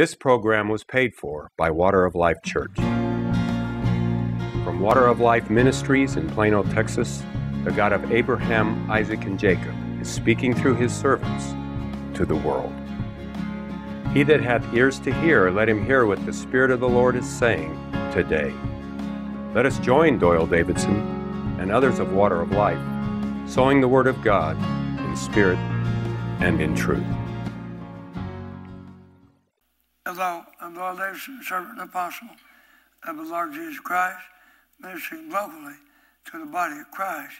This program was paid for by Water of Life Church. From Water of Life Ministries in Plano, Texas, the God of Abraham, Isaac, and Jacob is speaking through his servants to the world. He that hath ears to hear, let him hear what the Spirit of the Lord is saying today. Let us join Doyle Davidson and others of Water of Life, sowing the Word of God in spirit and in truth. Hello, I'm Doyle Davidson, servant and apostle of the Lord Jesus Christ, ministering locally to the body of Christ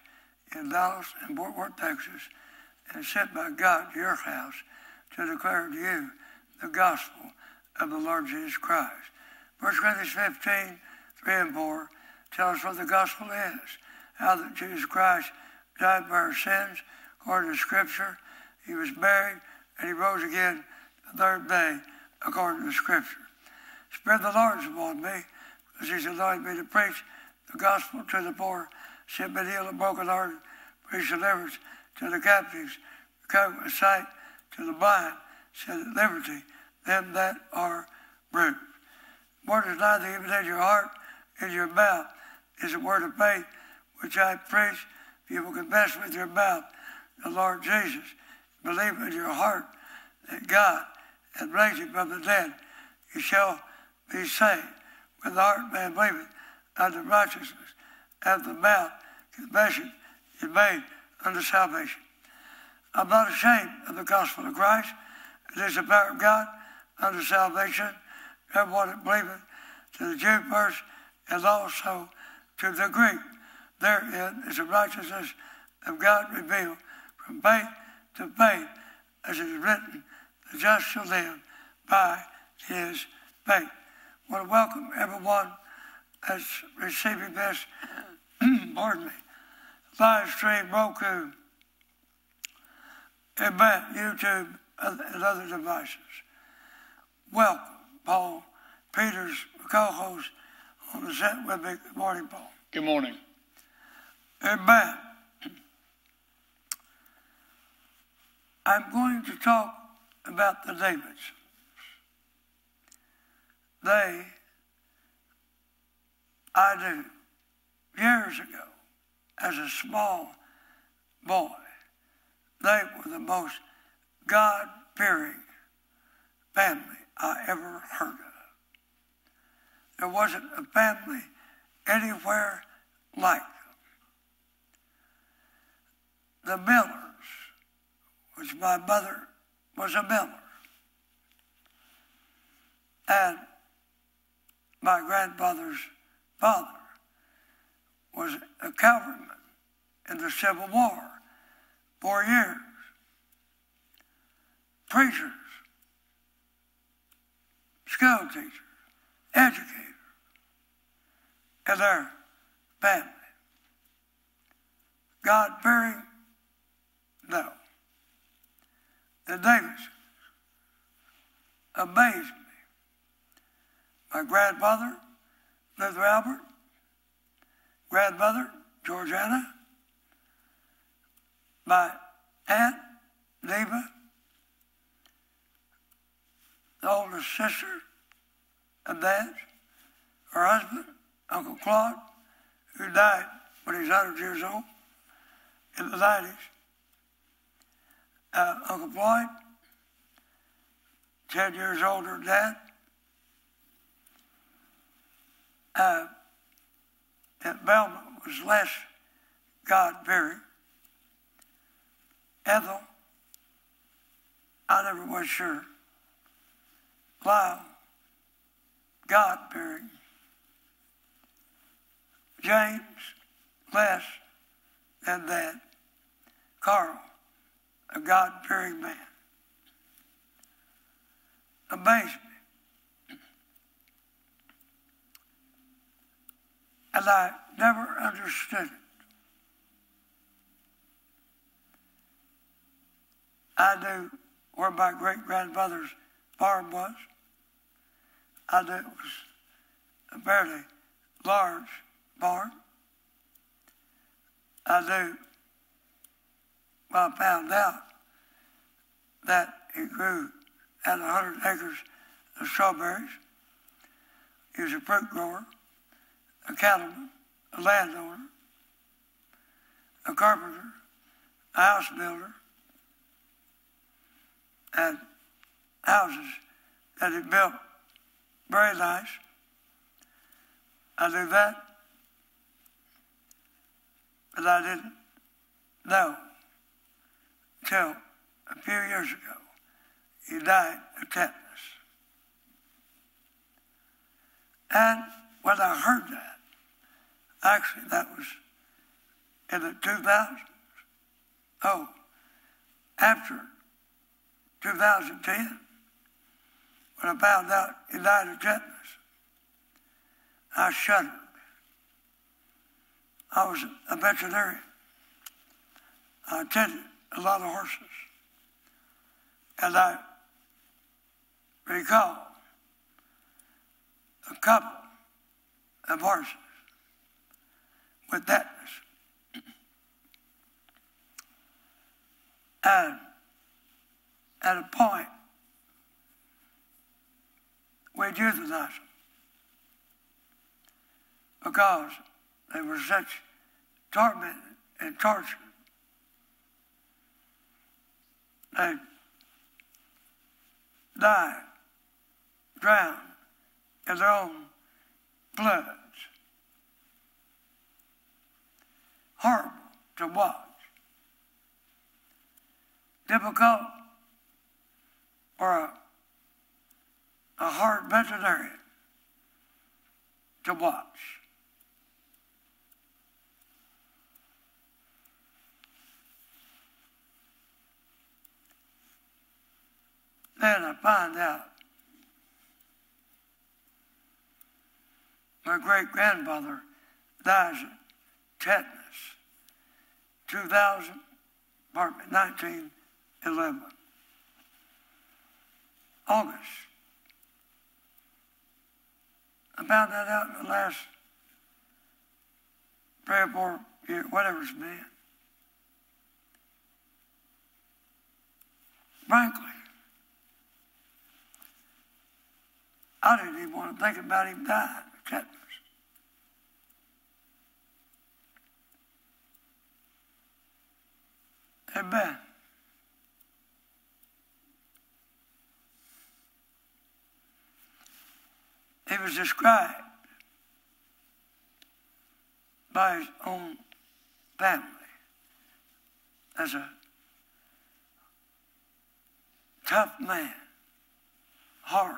in Dallas and Fort Worth, Texas, and sent by God to your house to declare to you the gospel of the Lord Jesus Christ. 1 Corinthians 15, 3 and 4 tell us what the gospel is, how that Jesus Christ died for our sins according to Scripture. He was buried and he rose again the third day according to Scripture. The Spirit of the Lord is upon me, because he's anointed me to preach the gospel to the poor, sent me to heal the brokenhearted, preach deliverance to the captives, recovery of sight to the blind, set at liberty them that are bruised. The word is nigh thee, even in your heart, in your mouth, is the word of faith which I preach. If you will confess with your mouth the Lord Jesus, believe in your heart that God and raise him from the dead, you shall be saved. With the heart man believeth unto righteousness, and the mouth confession is made unto salvation. I'm not ashamed of the gospel of Christ. It is the power of God unto salvation, everyone that believeth, to the Jew first, and also to the Greek. Therein is the righteousness of God revealed from faith to faith, as it is written, the just shall live by his faith. I want to welcome everyone that's receiving this live stream, Roku, YouTube, and other devices. Welcome, Paul Peters, co-host on the set with me. Good morning, Paul. Good morning. Amen. I'm going to talk about the Davidsons. Years ago, as a small boy, they were the most God-fearing family I ever heard of. There wasn't a family anywhere like them. The Millers, which my mother was a miller, and my grandfather's father was a cavalryman in the Civil War, 4 years. Preachers, school teachers, educators, and their family. God-fearing? No. The Davidsons amazed me. My grandfather, Luther Albert, grandmother, Georgiana, my aunt, Neva, the oldest sister of Dad, her husband, Uncle Claude, who died when he was 100 years old in the 90s, Uncle Floyd, 10 years older than Dad, and Belmont was less God-fearing. Ethel, I never was sure. Lyle, God-fearing. James, less than that. Carl, a God-fearing man. Amazed me. And I never understood it. I knew where my great-grandfather's farm was. I knew it was a fairly large farm. I found out that it grew at 100 acres the strawberries. He was a fruit grower, a cattleman, a landowner, a carpenter, a house builder, and houses that he built, very nice. I knew that, but I didn't know until a few years ago he died of tetanus. And when I heard that, actually that was in the 2000s. Oh, after 2010, when I found out he died of tetanus, I shuddered. I was a veterinarian. I attended a lot of horses. And I recall a couple of horses with tetanus. And at a point, we'd euthanize them because they were such torment and torture. They died, drowned in their own bloods. Horrible to watch. Difficult for a hard veterinarian to watch. Then I find out my great-grandfather dies of tetanus, 1911, August. I found that out in the last 3 or 4 years, whatever it's been. Frankly, I didn't even want to think about him dying of tetanus. Amen. He was described by his own family as a tough man, hard.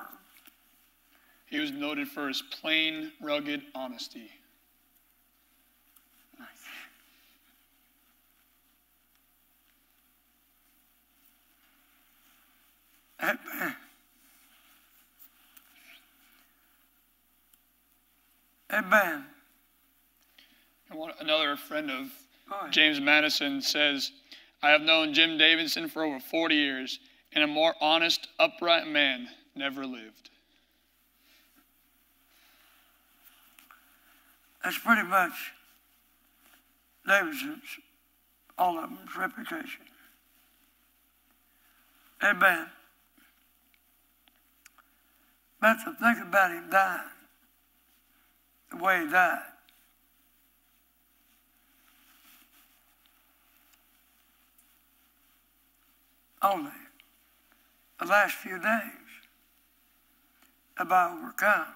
He was noted for his plain, rugged honesty. Nice. Amen. Another friend of James Madison says, I have known Jim Davidson for over 40 years, and a more honest, upright man never lived. That's pretty much Davidson's, all of them's reputation. Amen. But to think about him dying the way he died, only the last few days have I overcome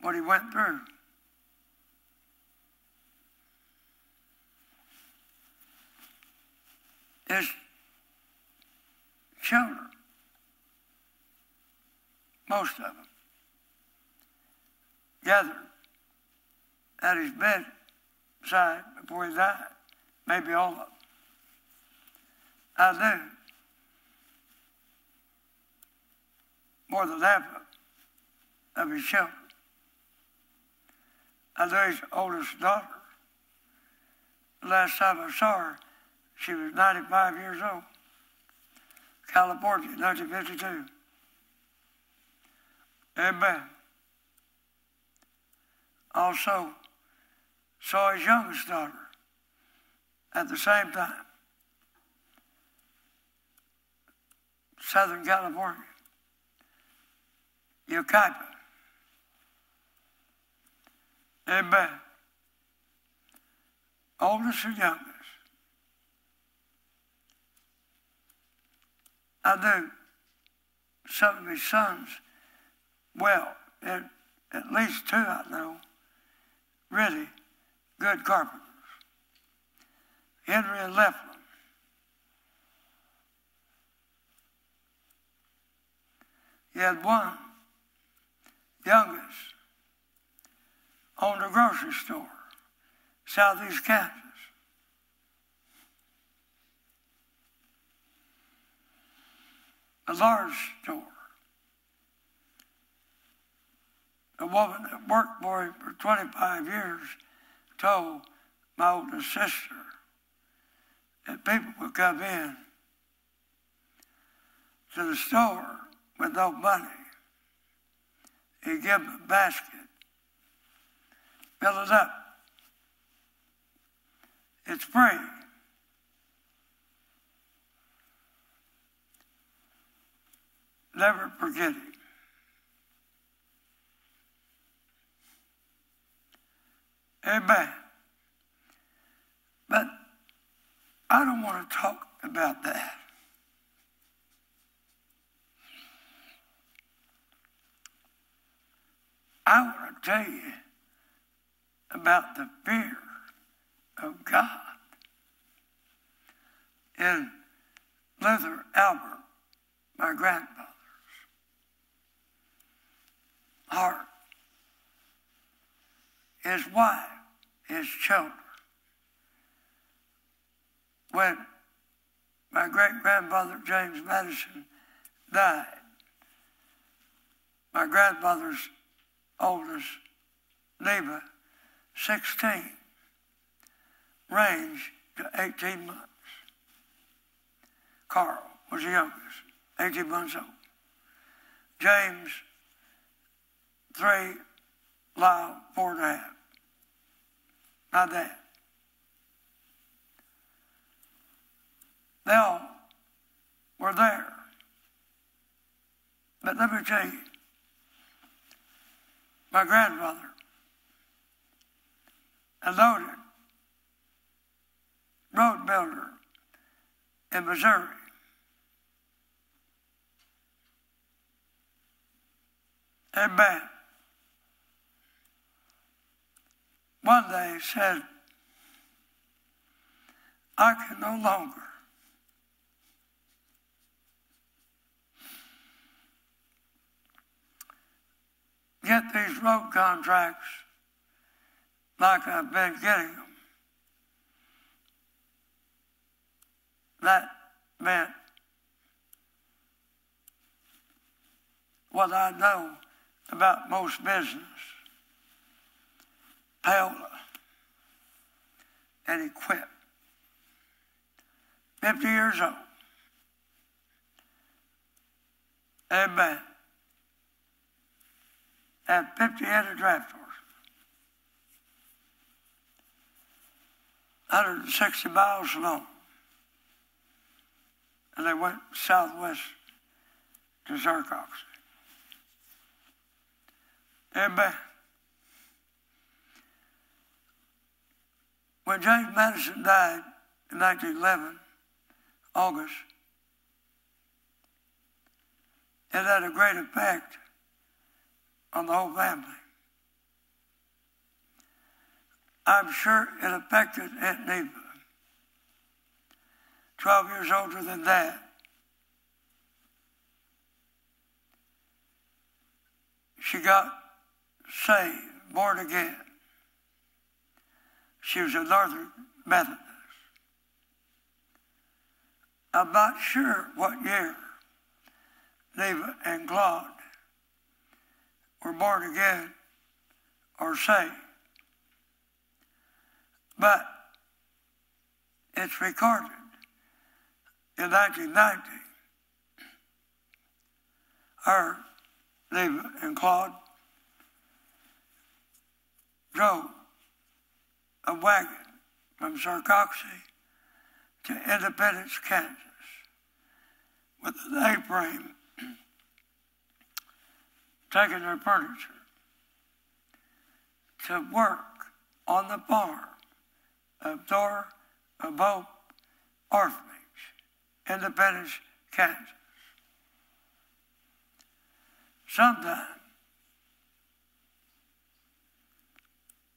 what he went through. His children, most of them, gathered at his bedside before he died, maybe all of them. I knew more than half of his children. I knew his oldest daughter. The last time I saw her, she was 95 years old. California, 1952. Amen. Also saw his youngest daughter at the same time. Southern California, Yucaipa. Everybody, oldest or youngest. I knew some of his sons well, and at least two I know, really good carpenters, Henry and Leflin. He had one, youngest, owned a grocery store, southeast Kansas. A large store. A woman that worked for him for 25 years told my oldest sister that people would come in to the store with no money. He'd give them a basket, fill it up. It's free. Never forget him. Amen. But I don't want to talk about that. I want to tell you about the fear of God. And Luther Albert, my grandfather's heart, his wife, his children. When my great-grandfather James Madison died, my grandfather's oldest, Neva, 16, ranged to 18 months. Carl was the youngest, 18 months old. James, 3, Lyle, 4.5. My dad. They all were there. But let me tell you, my grandfather a noted road builder in Missouri, amen, one day said, I can no longer get these road contracts like I've been getting them. That meant what I know about most business. Paola, and he quit. 50 years old. Amen. Had 50 head of draft horses. 160 miles long. And they went southwest to Sarcoxie. Amen. When James Madison died in 1911, August, it had a great effect on the whole family. I'm sure it affected Aunt Neva, 12 years older than Dad. She got saved, born again. She was a Northern Methodist. I'm not sure what year Neva and Claude were born again or saved, but it's recorded in 1990. Her, Neva and Claude, drove a wagon from Sarcoxie to Independence, Kansas, with an A-frame taking their furniture to work on the farm of Door of Oak Orphanage in the Tetanus, Kansas. Sometime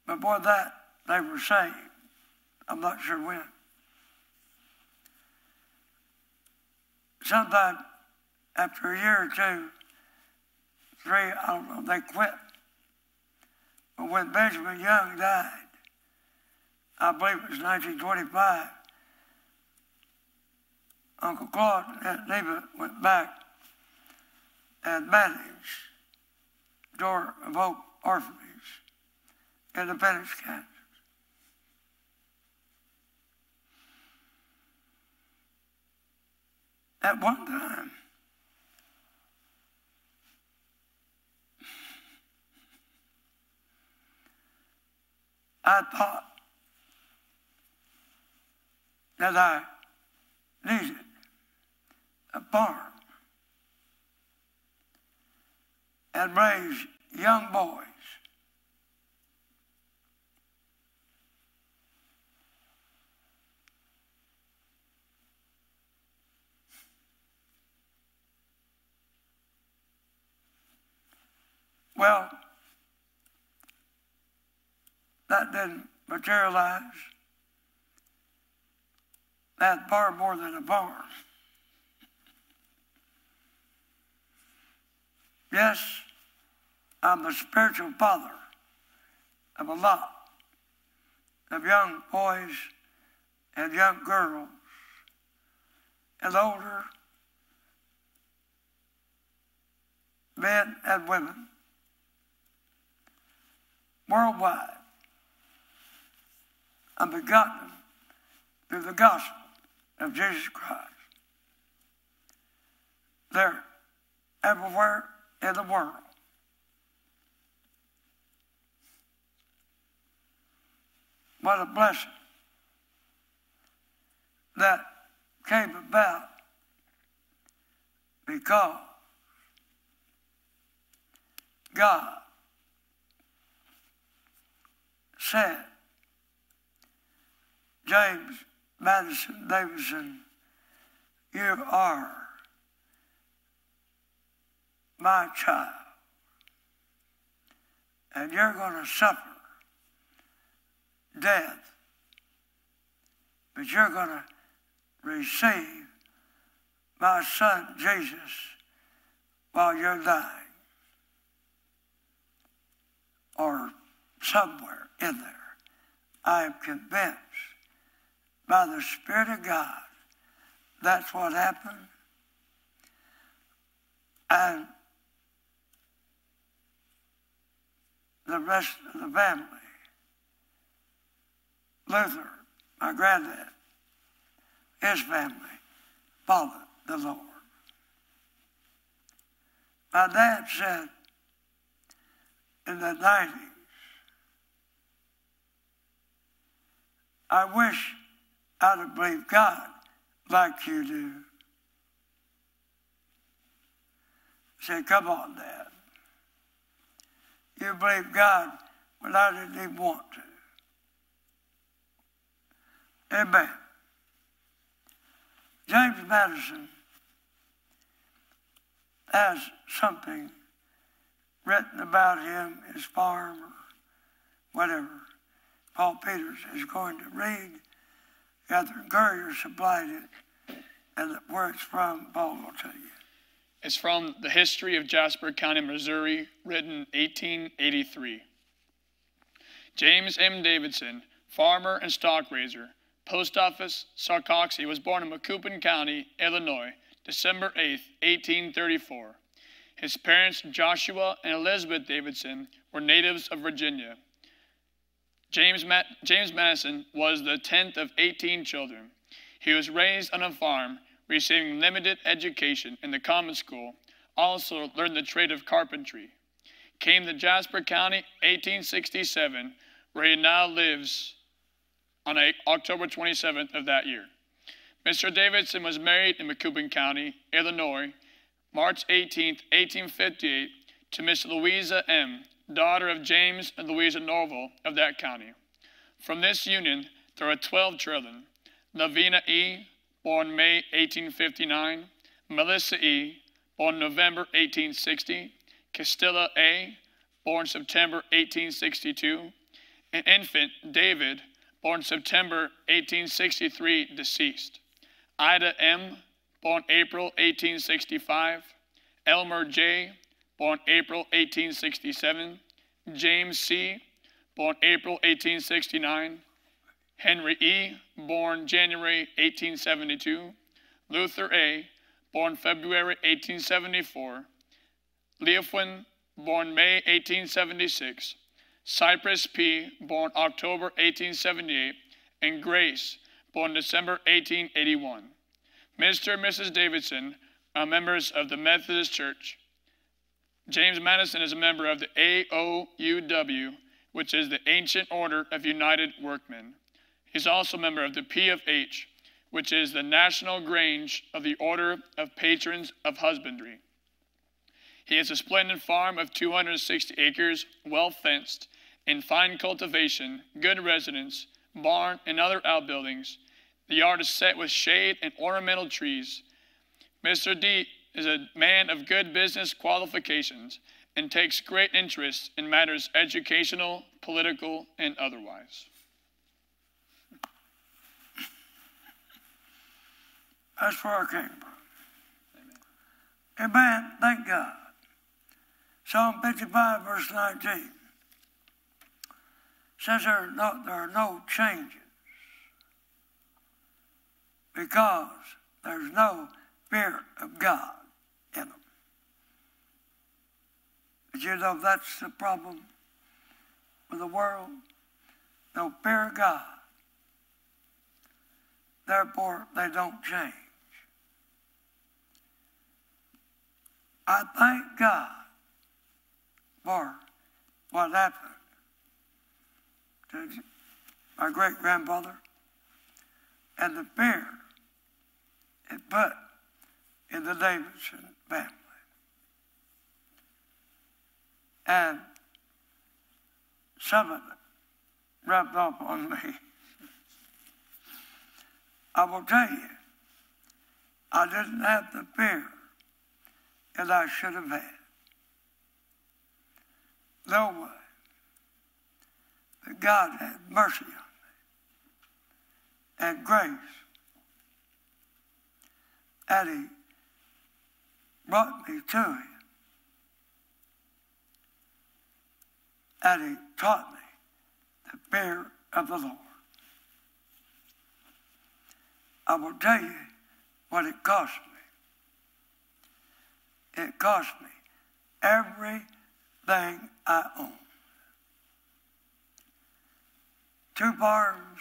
before that, they were saved. I'm not sure when. Sometime after a year or two, three, I don't know, they quit. But when Benjamin Young died, I believe it was 1925, Uncle Claude and David went back and managed Door of Oak Orphanage in the Tetanus, Kansas. At one time, I thought that I needed a farm and raise young boys . Well, that didn't materialize. That's far more than a barn. Yes, I'm the spiritual father of a lot of young boys and young girls and older men and women worldwide. I'm begotten through the gospel of Jesus Christ. They're everywhere in the world. What a blessing that came about because God said, James Madison Davidson, you are my child, and you're going to suffer death, but you're going to receive my son Jesus while you're dying, or somewhere in there. I am convinced by the Spirit of God that's what happened. And the rest of the family, Luther, my granddad, his family, followed the Lord. My dad said in the 90s, I wish I'd have believed God like you do. I said, come on, Dad. You believe God when I didn't even want to. Amen. James Madison has something written about him, his farm, or whatever. Paul Peters is going to read. Catherine Gurrier supplied it, and where it's from, Paul will tell you. It's from The History of Jasper County, Missouri, written 1883. James M. Davidson, farmer and stock raiser, post office, Sarcoxie, was born in Macoupin County, Illinois, December 8, 1834. His parents, Joshua and Elizabeth Davidson, were natives of Virginia. James Madison was the 10th of 18 children. He was raised on a farm, receiving limited education in the common school, also learned the trade of carpentry. Came to Jasper County, 1867, where he now lives on October 27th of that year. Mr. Davidson was married in Macoupin County, Illinois, March 18, 1858, to Miss Louisa M., daughter of James and Louisa Norville of that county. From this union, there are 12 children: Lavina E., born May 1859, Melissa E., born November 1860, Castilla A., born September 1862, an infant, David, born September 1863, deceased, Ida M., born April 1865, Elmer J., born April 1867, James C., born April 1869, Henry E., born January 1872, Luther A., born February 1874, Leflin, born May 1876, Cypress P., born October 1878, and Grace, born December 1881. Mr. and Mrs. Davidson are members of the Methodist Church. James Madison is a member of the AOUW, which is the Ancient Order of United Workmen. He's also a member of the P of H, which is the National Grange of the Order of Patrons of Husbandry. He has a splendid farm of 260 acres, well fenced, in fine cultivation, good residence, barn, and other outbuildings. The yard is set with shade and ornamental trees. Mr. D is a man of good business qualifications and takes great interest in matters educational, political, and otherwise. That's where I came from. Amen. Amen. Thank God. Psalm 55, verse 19 says there are no changes because there's no fear of God in them. But you know that's the problem with the world. No fear of God. Therefore, they don't change. I thank God for what happened to my great-grandfather and the fear it put in the Davidson family. And some of it rubbed off on me. I will tell you, I didn't have the fear that I should have had. No way. But God had mercy on me and grace. And He brought me to Him. And He taught me the fear of the Lord. I will tell you what it cost me. It cost me everything I owned. 2 farms,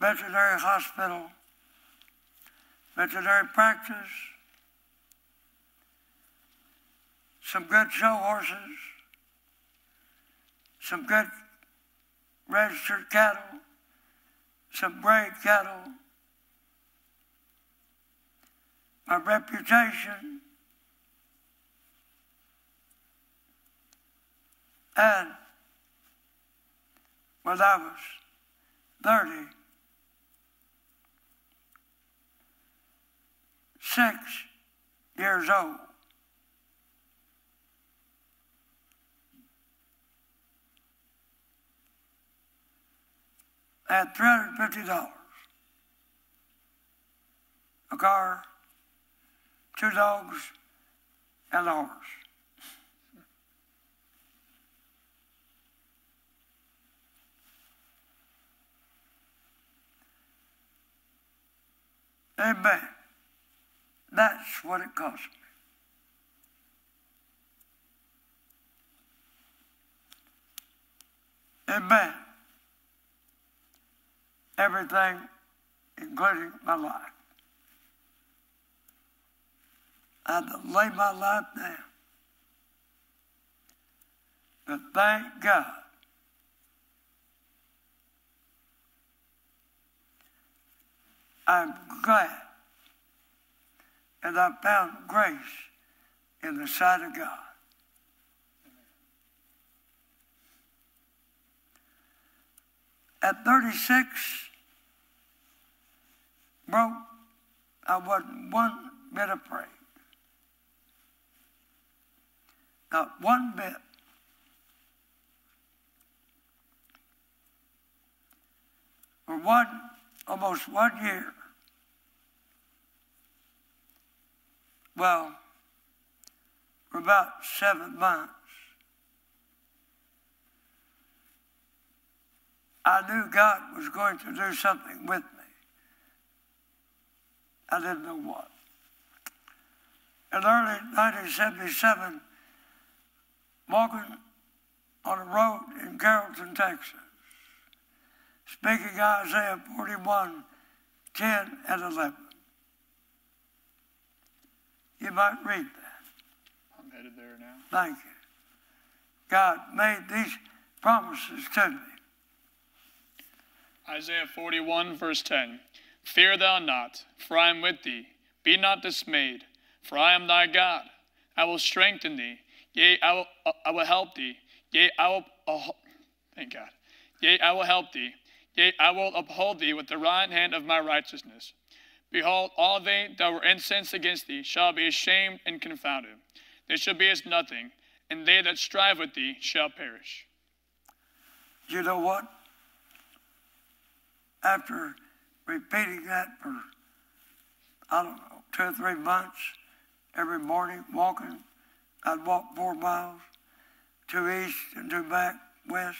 veterinary hospital, veterinary practice, some good show horses, some good registered cattle, some great cattle, my reputation, and when I was 36 years old, I had $350, a car, 2 dogs, and a horse. Amen. That's what it cost me. Amen. Everything, including my life. I had to lay my life down. But thank God, I'm glad that I found grace in the sight of God. At 36, broke, I wasn't one bit afraid. Not one bit. For almost one year. Well, for about 7 months, I knew God was going to do something with me. I didn't know what. In early 1977, walking on a road in Carrollton, Texas, speaking Isaiah 41:10 and 11. You might read that. I'm headed there now. Thank you. God made these promises to me. Isaiah 41:10. Fear thou not, for I am with thee. Be not dismayed, for I am thy God. I will strengthen thee. Yea, I will help thee. Yea, I will help thee. Yea, I will uphold thee with the right hand of my righteousness. Behold, all they that were incensed against thee shall be ashamed and confounded. They shall be as nothing, and they that strive with thee shall perish. You know what? After repeating that for, I don't know, 2 or 3 months, every morning walking, I'd walk 4 miles, 2 east and 2 back west,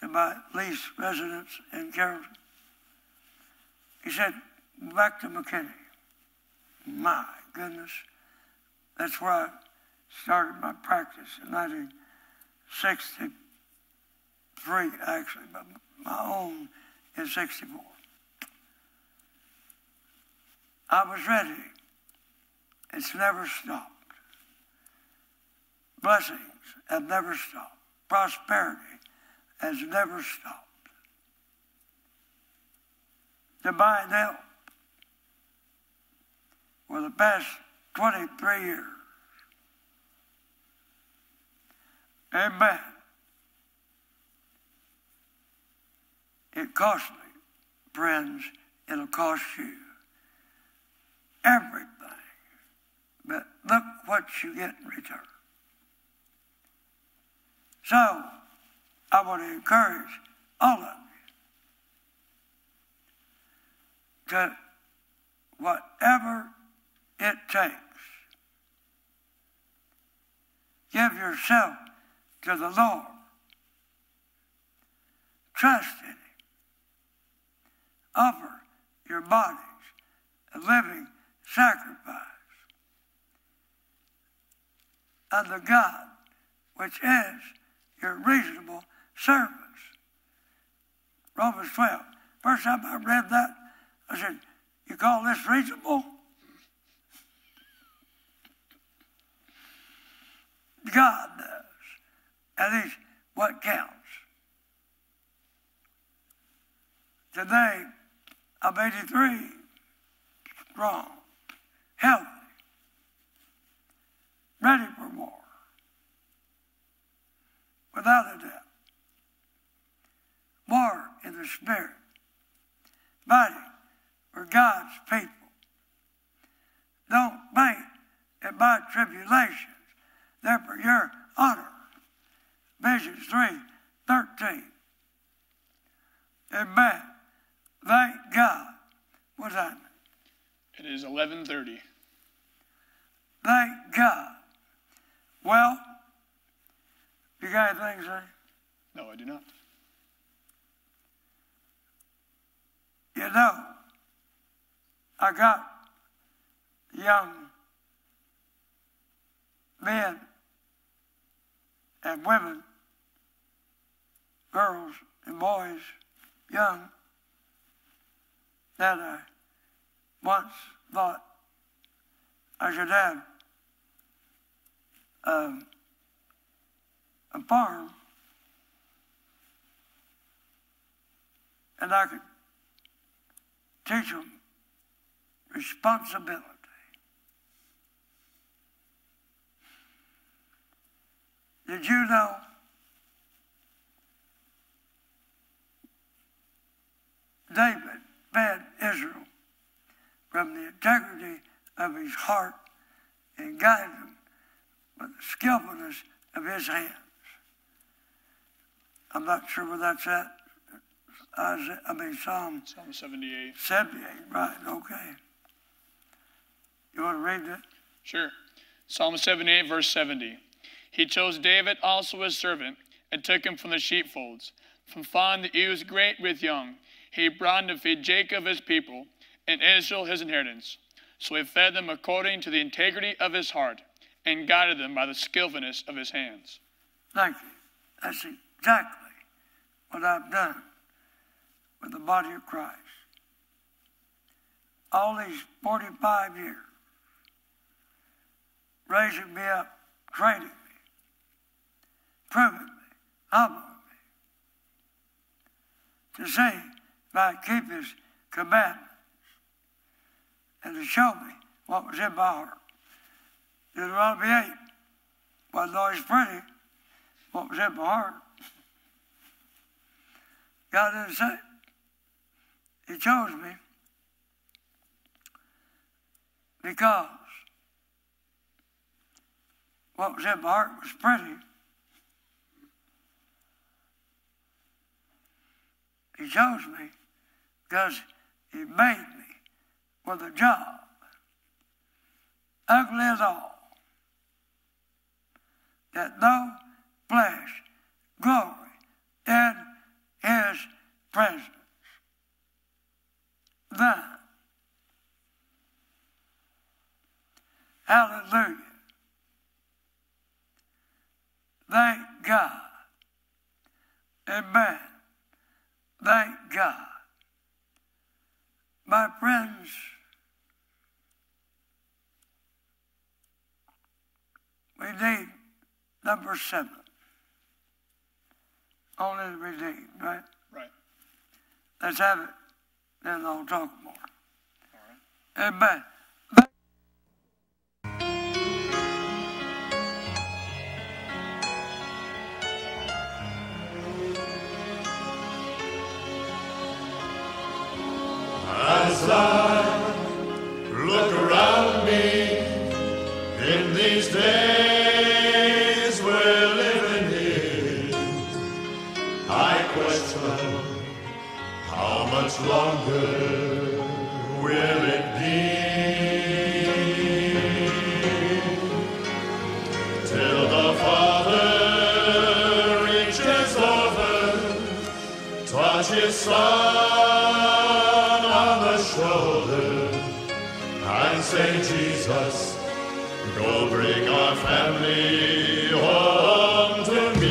to my lease residence in Carrollton. He said, back to McKinney. My goodness, that's where I started my practice in 1963, actually, but my own in 64. I was ready. It's never stopped. Blessings have never stopped. Prosperity has never stopped. Divine help for the past 23 years. Amen. It cost me, friends, it'll cost you everything. But look what you get in return. So, I want to encourage all of you to whatever it takes, give yourself to the Lord. Trust in Him. Offer your bodies a living sacrifice unto God, which is your reasonable service. Romans 12. First time I read that, I said, you call this reasonable? God does. And it's what counts. Today, I'm 83, strong, healthy, ready for war, without a doubt. War in the spirit, fighting for God's people. Don't faint at my tribulations, they're for your honor. Visions 3:13. Amen. Thank God. What time? It is 11:30. Thank God. Well, you got anything to say? No, I do not. You know, I got young men and women, girls and boys, young, that I once thought I should have a farm and I could teach them responsibility. Did you know David fed Israel from the integrity of his heart and guided them with the skillfulness of his hands. I'm not sure where that's at. Psalm 78. 78, right, okay. You want to read that? Sure. Psalm 78, verse 70. He chose David also his servant, and took him from the sheepfolds, from fawn that ewes great with young. He brought him to feed Jacob his people, and Israel his inheritance. So he fed them according to the integrity of his heart, and guided them by the skillfulness of his hands. Thank you. That's exactly what I've done with the body of Christ. All these 45 years, raising me up, training me, proving me, humbling me, to see if I could keep his commandments and to show me what was in my heart. Deuteronomy 8, wasn't always pretty, what was in my heart. God didn't say it. He chose me because what was in my heart was pretty. He chose me because he made me with a job, ugly as all, that no flesh glory in his presence. Then, hallelujah, thank God, amen, thank God. My friends, we need number 7. Only the redeemed, right? Right. Let's have it, then I'll talk more. All right. Amen. As I look around me in these days we're living in, I question how much longer will it be till the Father reaches over, touches his Son and say, Jesus, go bring our family home to me.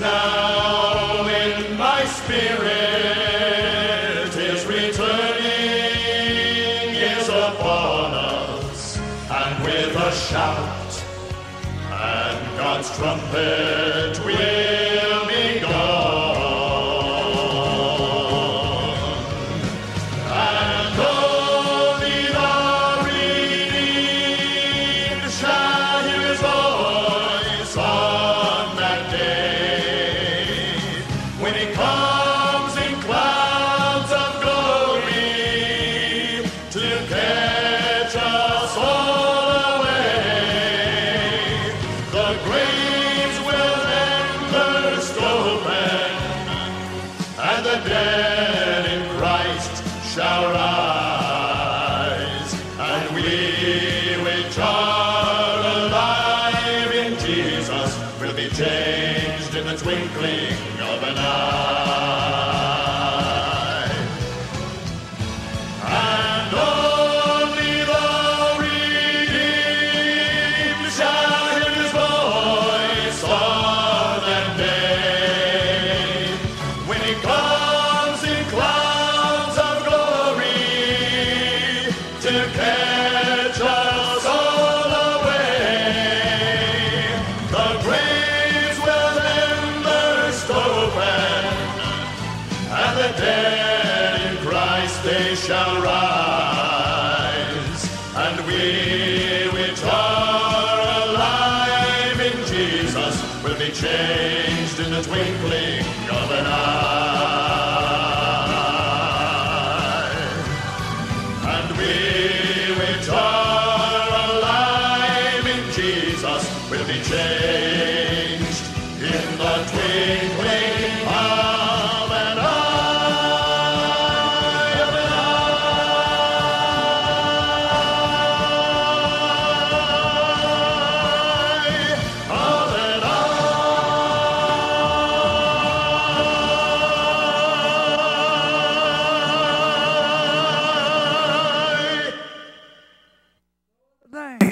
Now in my spirit his returning is upon us, and with a shout and God's trumpet will be gone. we which are alive in Jesus will be changed in the twinkling of an eye. And only the redeemed shall hear his voice on that day, when he comes in clouds of glory to catch us all away. The graves will end their stolen, and the dead in Christ they shall rise. And we which are alive in Jesus will be changed in the twinkling of an eye. And we which are alive in Jesus will be changed in the twinkling of an eye, of an eye, of an eye. They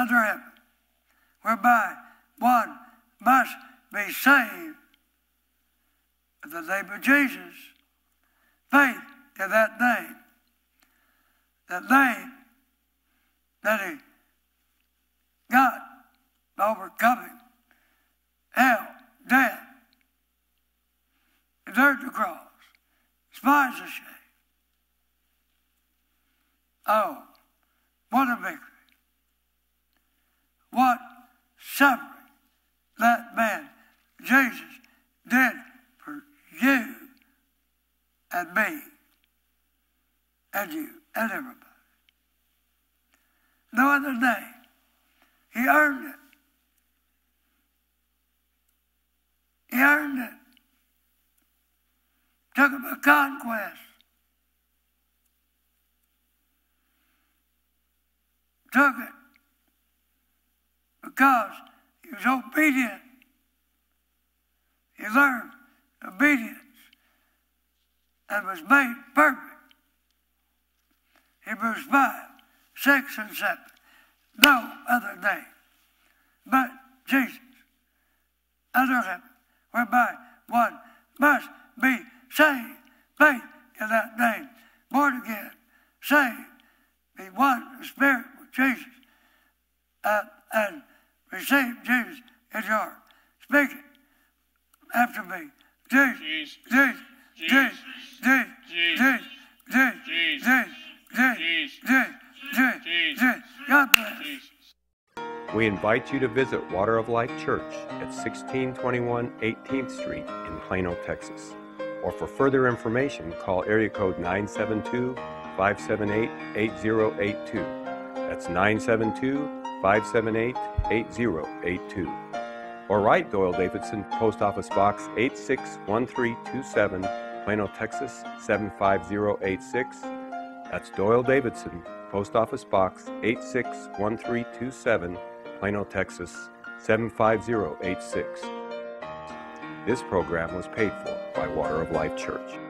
under heaven, whereby one must be saved in the name of Jesus. Faith in that name that he got by overcoming hell, death, endured the cross, despised the shame. Oh, what a victory! What suffering that man, Jesus, did for you and me and you and everybody. No other name. He earned it. He earned it. Took him a conquest. Took it. Because he was obedient. He learned obedience and was made perfect. Hebrews 5:6-7. No other name but Jesus under heaven, whereby one must be saved. Faith in that name, born again, saved, be one in the Spirit with Jesus, and receive Jesus in your heart. Speak it after me. Jesus, Jesus, Jesus, Jesus, Jesus, Jesus, Jesus, Jesus, Jesus, Jesus. God bless. We invite you to visit Water of Life Church at 1621 18th Street in Plano, Texas. Or for further information, call area code 972-578-8082. That's 972-578-8082. Or write Doyle Davidson, Post Office Box 861327, Plano, Texas 75086. That's Doyle Davidson, Post Office Box 861327, Plano, Texas 75086. This program was paid for by Water of Life Church.